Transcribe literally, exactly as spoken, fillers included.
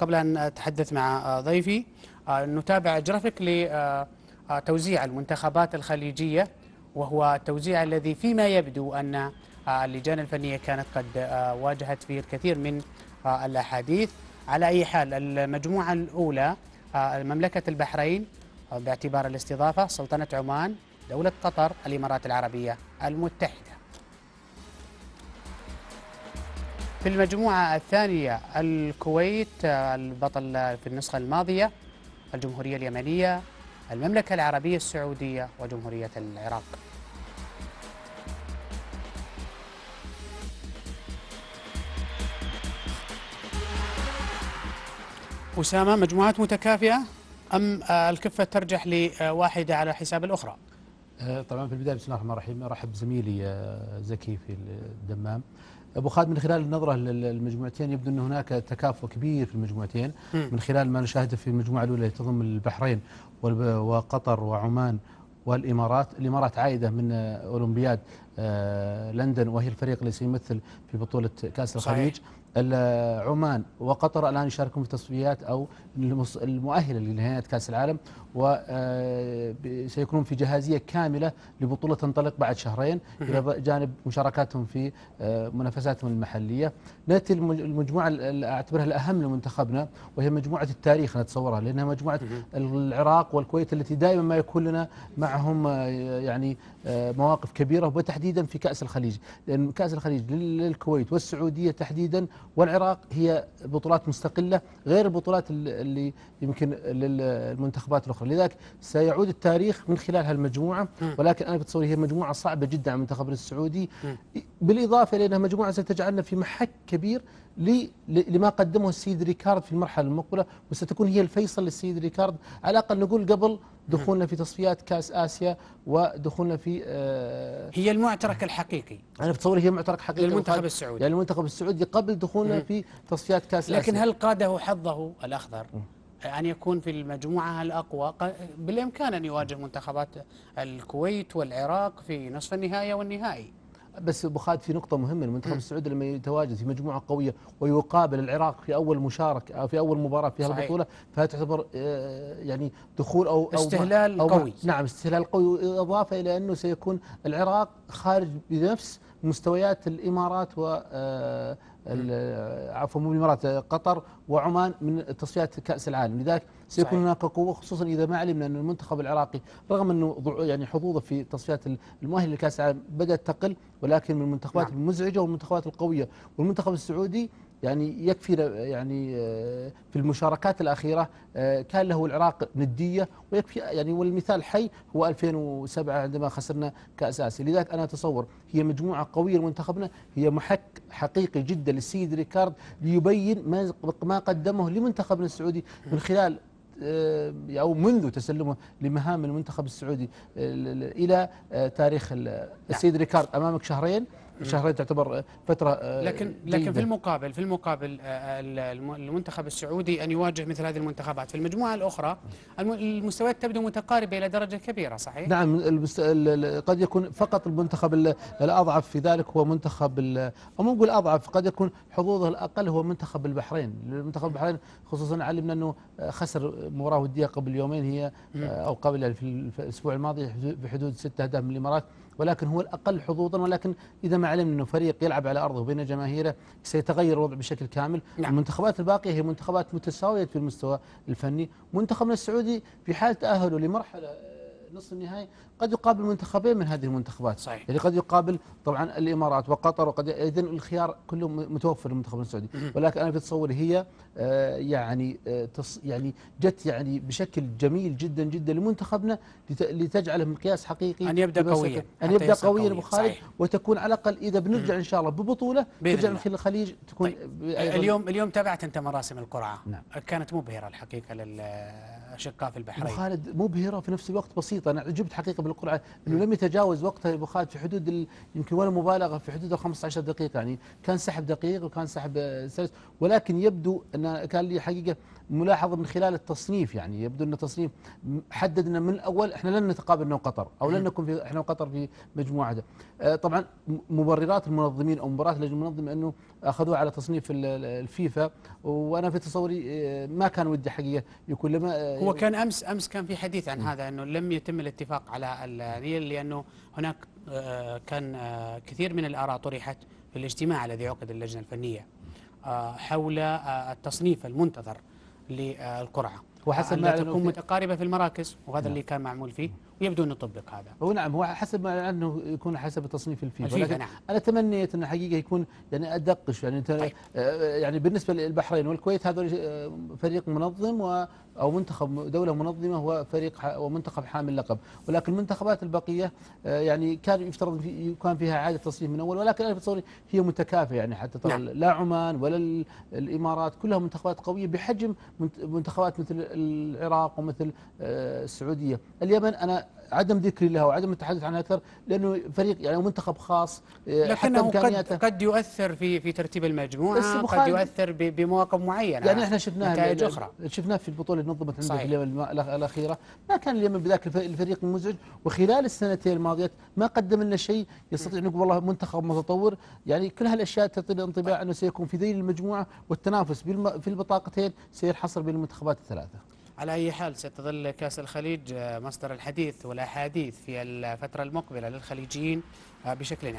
قبل أن أتحدث مع ضيفي نتابع جرافيك لتوزيع المنتخبات الخليجية، وهو التوزيع الذي فيما يبدو أن اللجان الفنية كانت قد واجهت فيه الكثير من الأحاديث. على أي حال، المجموعة الأولى مملكة البحرين باعتبار الاستضافة، سلطنة عمان، دولة قطر، الإمارات العربية المتحدة. في المجموعة الثانية الكويت البطل في النسخة الماضية، الجمهورية اليمنية، المملكة العربية السعودية وجمهورية العراق. أسامة، مجموعات متكافئة أم الكفة ترجح لواحدة على حساب الأخرى؟ طبعا في البداية بسم الله الرحمن الرحيم أرحب بزميلي زكي في الدمام. أبو خالد، من خلال النظرة للمجموعتين يبدو أن هناك تكافؤ كبير في المجموعتين، من خلال ما نشاهده في المجموعة الأولى التي تضم البحرين وقطر وعمان والإمارات. الإمارات عائدة من أولمبياد لندن، وهي الفريق الذي سيمثل في بطولة كأس الخليج. عمان وقطر الآن يشاركون في تصفيات أو المؤهلة لنهائيات كأس العالم، وسيكونون في جاهزية كاملة لبطولة تنطلق بعد شهرين، إلى جانب مشاركاتهم في منافساتهم المحلية. نأتي المجموعة أعتبرها الأهم لمنتخبنا، وهي مجموعة التاريخ نتصورها، لأنها مجموعة العراق والكويت التي دائما ما يكون لنا معهم يعني مواقف كبيرة، وتحديدا في كأس الخليج، لأن كأس الخليج للكويت والسعودية تحديدا والعراق هي بطولات مستقلة غير البطولات اللي يمكن للمنتخبات الأخرى، لذلك سيعود التاريخ من خلال هالمجموعة. ولكن أنا بتصور هي مجموعة صعبة جدا على المنتخب السعودي، بالإضافة إلى أنها مجموعة ستجعلنا في محك كبير لما قدمه السيد ريكارد في المرحلة المقبلة، وستكون هي الفيصل للسيد ريكارد، على الأقل نقول قبل دخولنا في تصفيات كأس آسيا ودخولنا في آه هي المعترك الحقيقي. أنا بتصور هي معترك حقيقي للمنتخب السعودي، يعني المنتخب السعودي قبل دخولنا في تصفيات كأس آسيا. لكن هل قاده حظه الأخضر أن يكون في المجموعة الأقوى؟ بالإمكان أن يواجه منتخبات الكويت والعراق في نصف النهائي والنهائي. بس أبو خالد، في نقطة مهمة، المنتخب السعودي لما يتواجد في مجموعة قوية ويقابل العراق في أول مشاركة أو في أول مباراة في هالبطولة، فهي تعتبر يعني دخول أو استهلال أو قوي. نعم، استهلال قوي، إضافة إلى أنه سيكون العراق خارج بنفس مستويات الإمارات و عفوا مو الإمارات، قطر وعمان من تصفيات كأس العالم، لذلك سيكون هناك قوة، خصوصا إذا ما علمنا أن المنتخب العراقي رغم أنه يعني حظوظه في تصفيات المؤهل لكأس العالم بدأت تقل، ولكن من المنتخبات نعم. المزعجة والمنتخبات القوية. والمنتخب السعودي يعني يكفينا يعني في المشاركات الأخيرة كان له العراق ندية، ويكفي يعني، والمثال حي هو ألفين وسبعة عندما خسرنا كأس آسيا. لذلك أنا أتصور هي مجموعة قوية لمنتخبنا، هي محك حقيقي جدا للسيد ريكارد ليبين ما ما قدمه لمنتخبنا السعودي من خلال أو منذ تسلمه لمهام المنتخب السعودي إلى تاريخ السيد ريكارد. أمامك شهرين، شهرين تعتبر فترة، لكن جيدة. لكن في المقابل في المقابل المنتخب السعودي أن يواجه مثل هذه المنتخبات في المجموعة الأخرى، المستويات تبدو متقاربة إلى درجة كبيرة، صحيح؟ نعم، قد يكون فقط المنتخب الأضعف في ذلك هو منتخب أو ما نقول أضعف، قد يكون حظوظه الأقل هو منتخب البحرين. منتخب البحرين خصوصا علمنا أنه خسر مباراة ودية قبل يومين هي أو قبل في الأسبوع الماضي بحدود ستة أهداف من الإمارات، ولكن هو الأقل حظوظا. ولكن إذا ما علمنا أنه فريق يلعب على أرضه بين جماهيره سيتغير الوضع بشكل كامل. نعم. المنتخبات الباقية هي منتخبات متساوية في المستوى الفني. منتخبنا السعودي في حال تأهله لمرحلة نصف النهائي قد يقابل منتخبين من هذه المنتخبات، صحيح. يعني قد يقابل طبعا الإمارات وقطر، وقد إذن الخيار كله متوفر للمنتخب السعودي. ولكن أنا في تصوري هي آه يعني آه تص يعني جت يعني بشكل جميل جدا جدا لمنتخبنا، لت لتجعله مقياس حقيقي أن يبدأ قويا، أن يبدأ قويا أبو خالد، وتكون على الأقل إذا بنرجع إن شاء الله ببطولة ترجع من الخليج تكون. طيب. اليوم اليوم تابعت أنت مراسم القرعة. نعم. كانت مبهرة الحقيقة للأشقاء في البحرين. أبو خالد، مبهرة في نفس الوقت بسيطة. أنا عجبت حقيقة بالقرعه انه لم يتجاوز وقتها ابو خالد في حدود يمكن ولا مبالغه في حدود ال خمسة عشر دقيقه، يعني كان سحب دقيق وكان سحب سلس، ولكن يبدو ان كان لي حقيقه ملاحظه من خلال التصنيف، يعني يبدو ان التصنيف حددنا من الاول احنا لن نتقابل انا وقطر او لن نكون في احنا وقطر في مجموعه ده. طبعا مبررات المنظمين او مباراه اللجنه المنظمه انه اخذوها على تصنيف الفيفا، وانا في تصوري ما كان ودي حقيقه يكون لما هو كان امس امس كان في حديث عن هذا انه لم يتم الاتفاق على النيل، لانه هناك كان كثير من الاراء طرحت في الاجتماع الذي عقد اللجنه الفنيه حول التصنيف المنتظر للقرعه، وحسب ما تكون متقاربه في المراكز، وهذا نعم. اللي كان معمول فيه، ويبدو انه طبق هذا. هو نعم هو حسب ما انه يكون حسب تصنيف الفيفا، لكن نعم. انا تمنيت ان حقيقه يكون يعني ادقش، يعني طيب. يعني بالنسبه للبحرين والكويت هذول فريق منظم و او منتخب دوله منظمه وفريق ومنتخب حامل لقب، ولكن المنتخبات البقيه يعني كان يفترض في كان فيها اعاده تصنيف من اول، ولكن انا في تصوري هي متكافئه، يعني حتى ترى نعم. لا عمان ولا الامارات كلها منتخبات قويه بحجم منتخبات مثل العراق ومثل السعوديه، اليمن انا عدم ذكري لها وعدم التحدث عنها اكثر لانه فريق يعني منتخب خاص، لكنه قد قد يؤثر في في ترتيب المجموعه، قد يؤثر بمواقف معينه، يعني احنا شفناها شفناه في البطوله اللي نظمت عندنا في اليمن الاخيره، ما كان اليمن بذاك الفريق المزعج، وخلال السنتين الماضيه ما قدم لنا شيء يستطيع نقول والله منتخب متطور، يعني كل هالاشياء تعطينا انطباع انه سيكون في ذيل المجموعه والتنافس في البطاقتين سينحصر بين المنتخبات الثلاثه. على أي حال ستظل كأس الخليج مصدر الحديث والأحاديث في الفترة المقبلة للخليجيين بشكل عام.